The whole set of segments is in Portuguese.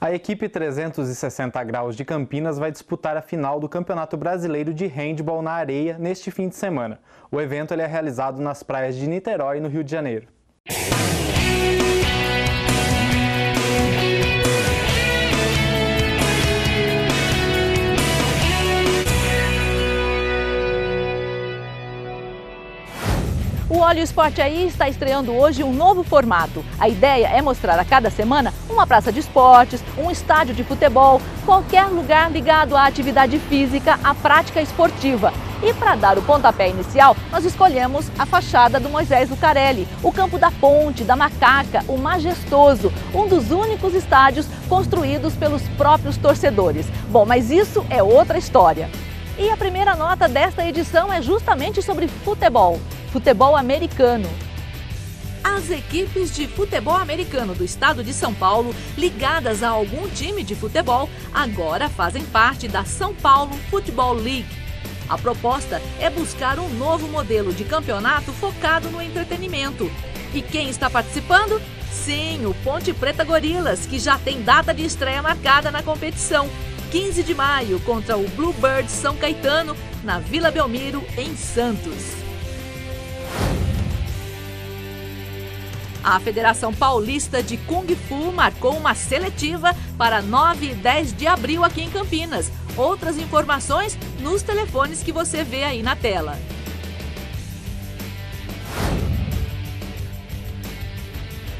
A equipe 360 graus de Campinas vai disputar a final do Campeonato Brasileiro de Handebol na areia neste fim de semana. O evento é realizado nas praias de Niterói, no Rio de Janeiro. O Olha o Esporte Aí está estreando hoje um novo formato. A ideia é mostrar a cada semana uma praça de esportes, um estádio de futebol, qualquer lugar ligado à atividade física, à prática esportiva. E para dar o pontapé inicial, nós escolhemos a fachada do Moisés Lucarelli, o campo da Ponte, da Macaca, o Majestoso, um dos únicos estádios construídos pelos próprios torcedores. Bom, mas isso é outra história. E a primeira nota desta edição é justamente sobre futebol. Futebol americano. As equipes de futebol americano do estado de São Paulo, ligadas a algum time de futebol, agora fazem parte da São Paulo Football League. A proposta é buscar um novo modelo de campeonato focado no entretenimento. E quem está participando? Sim, o Ponte Preta Gorilas, que já tem data de estreia marcada na competição. 15 de maio contra o Bluebird São Caetano, na Vila Belmiro, em Santos. A Federação Paulista de Kung Fu marcou uma seletiva para 9 e 10 de abril aqui em Campinas. Outras informações nos telefones que você vê aí na tela.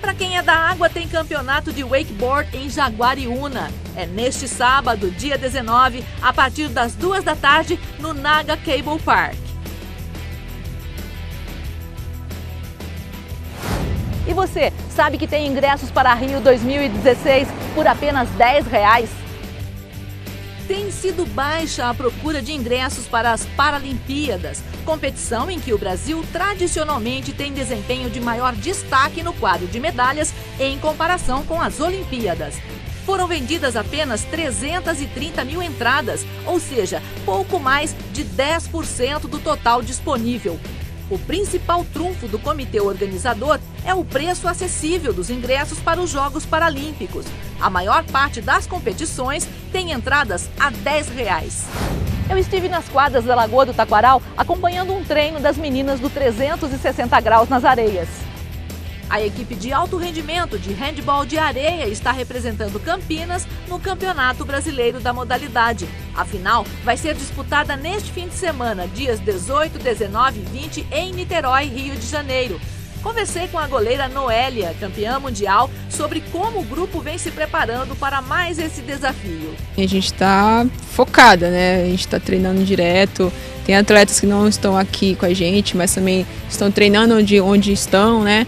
Para quem é da água, tem campeonato de wakeboard em Jaguariúna. É neste sábado, dia 19, a partir das 2 da tarde, no Naga Cable Park. E você, sabe que tem ingressos para a Rio 2016 por apenas R$ 10? Tem sido baixa a procura de ingressos para as Paralimpíadas, competição em que o Brasil tradicionalmente tem desempenho de maior destaque no quadro de medalhas em comparação com as Olimpíadas. Foram vendidas apenas 330 mil entradas, ou seja, pouco mais de 10% do total disponível. O principal trunfo do comitê organizador é o preço acessível dos ingressos para os Jogos Paralímpicos. A maior parte das competições tem entradas a R$ 10. Eu estive nas quadras da Lagoa do Taquaral acompanhando um treino das meninas do 360 graus nas areias. A equipe de alto rendimento de handebol de areia está representando Campinas no Campeonato Brasileiro da modalidade. A final vai ser disputada neste fim de semana, dias 18, 19 e 20, em Niterói, Rio de Janeiro. Conversei com a goleira Noélia, campeã mundial, sobre como o grupo vem se preparando para mais esse desafio. A gente está focada, né? A gente está treinando direto. Tem atletas que não estão aqui com a gente, mas também estão treinando onde estão, né?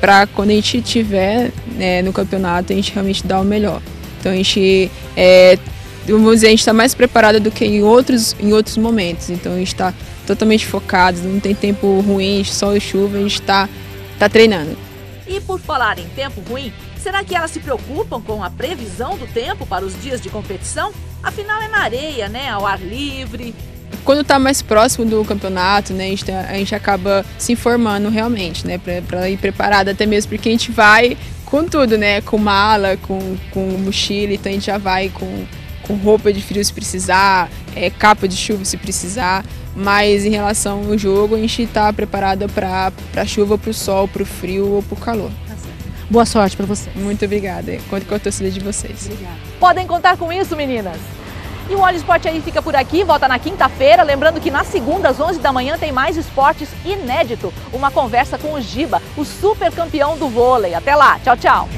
Para quando a gente estiver no campeonato, a gente realmente dar o melhor. Então a gente, vamos dizer, a gente está mais preparada do que em outros momentos. Então a gente está totalmente focado, não tem tempo ruim, sol e chuva, a gente está treinando. E por falar em tempo ruim, será que elas se preocupam com a previsão do tempo para os dias de competição? Afinal é na areia, né? Ao ar livre. Quando está mais próximo do campeonato, né, a gente acaba se informando realmente, né, para ir preparada, até mesmo porque a gente vai com tudo, né, com mala, com mochila, então a gente já vai com roupa de frio se precisar, capa de chuva se precisar. Mas em relação ao jogo, a gente está preparada para chuva, para o sol, para o frio ou para o calor. Boa sorte para vocês. Muito obrigada. Conto com a torcida de vocês. Obrigada. Podem contar com isso, meninas. E o Olha o Esporte Aí fica por aqui, volta na quinta-feira. Lembrando que na segunda, às 11 da manhã, tem mais esportes inédito. Uma conversa com o Giba, o super campeão do vôlei. Até lá. Tchau, tchau.